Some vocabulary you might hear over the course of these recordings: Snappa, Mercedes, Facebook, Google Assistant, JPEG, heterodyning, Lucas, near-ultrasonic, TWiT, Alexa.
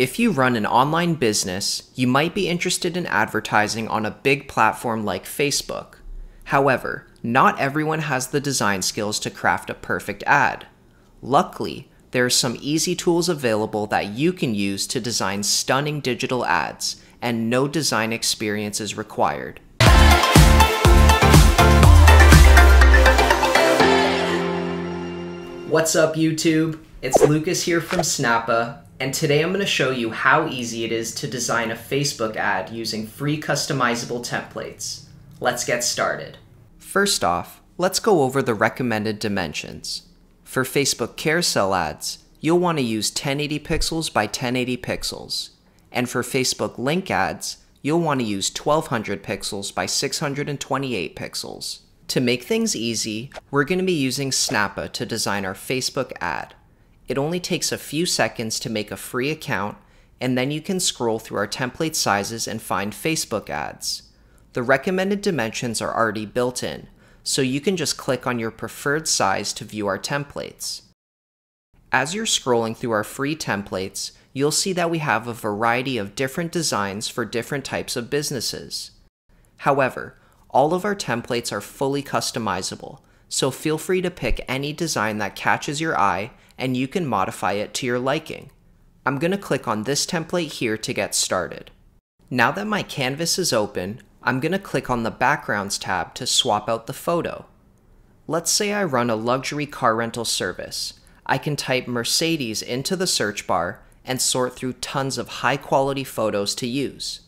If you run an online business, you might be interested in advertising on a big platform like Facebook. However, not everyone has the design skills to craft a perfect ad. Luckily, there are some easy tools available that you can use to design stunning digital ads, and no design experience is required. What's up, YouTube? It's Lucas here from Snappa, and today I'm going to show you how easy it is to design a Facebook ad using free customizable templates. Let's get started. First off, let's go over the recommended dimensions. For Facebook carousel ads, you'll want to use 1080 pixels by 1080 pixels. And for Facebook link ads, you'll want to use 1200 pixels by 628 pixels. To make things easy, we're going to be using Snappa to design our Facebook ad. It only takes a few seconds to make a free account, and then you can scroll through our template sizes and find Facebook ads. The recommended dimensions are already built in, so you can just click on your preferred size to view our templates. As you're scrolling through our free templates, you'll see that we have a variety of different designs for different types of businesses. However, all of our templates are fully customizable, so feel free to pick any design that catches your eye and you can modify it to your liking. I'm going to click on this template here to get started. Now that my canvas is open, I'm going to click on the Backgrounds tab to swap out the photo. Let's say I run a luxury car rental service. I can type Mercedes into the search bar and sort through tons of high-quality photos to use.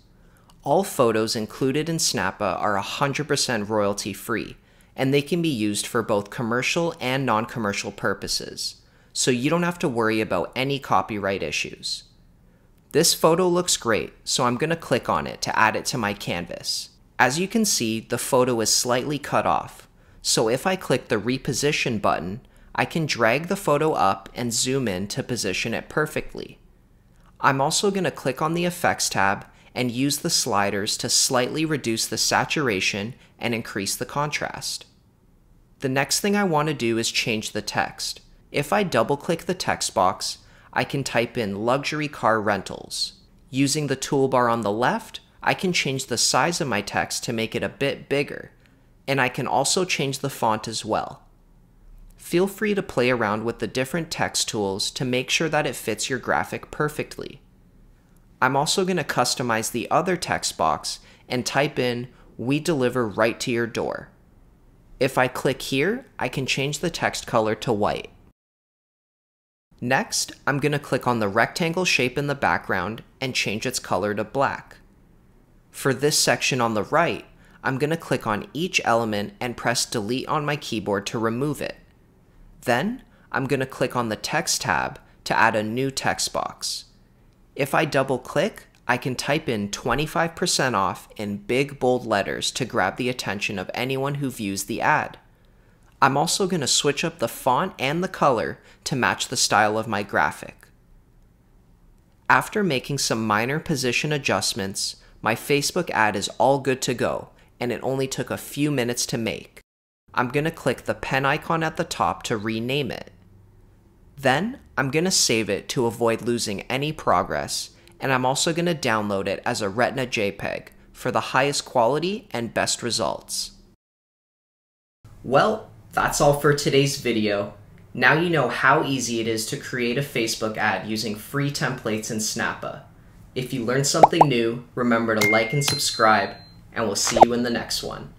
All photos included in Snappa are 100% royalty-free, and they can be used for both commercial and non-commercial purposes, so you don't have to worry about any copyright issues. This photo looks great, so I'm going to click on it to add it to my canvas. As you can see, the photo is slightly cut off, so if I click the reposition button, I can drag the photo up and zoom in to position it perfectly. I'm also going to click on the Effects tab and use the sliders to slightly reduce the saturation and increase the contrast. The next thing I want to do is change the text. If I double-click the text box, I can type in luxury car rentals. Using the toolbar on the left, I can change the size of my text to make it a bit bigger, and I can also change the font as well. Feel free to play around with the different text tools to make sure that it fits your graphic perfectly. I'm also going to customize the other text box and type in, "We deliver right to your door." If I click here, I can change the text color to white. Next, I'm going to click on the rectangle shape in the background and change its color to black. For this section on the right, I'm going to click on each element and press delete on my keyboard to remove it. Then, I'm going to click on the text tab to add a new text box. If I double-click, I can type in 25% off in big bold letters to grab the attention of anyone who views the ad. I'm also going to switch up the font and the color to match the style of my graphic. After making some minor position adjustments, my Facebook ad is all good to go, and it only took a few minutes to make. I'm going to click the pen icon at the top to rename it. Then, I'm going to save it to avoid losing any progress, and I'm also going to download it as a Retina JPEG for the highest quality and best results. Well, that's all for today's video. Now you know how easy it is to create a Facebook ad using free templates in Snappa. If you learned something new, remember to like and subscribe, and we'll see you in the next one.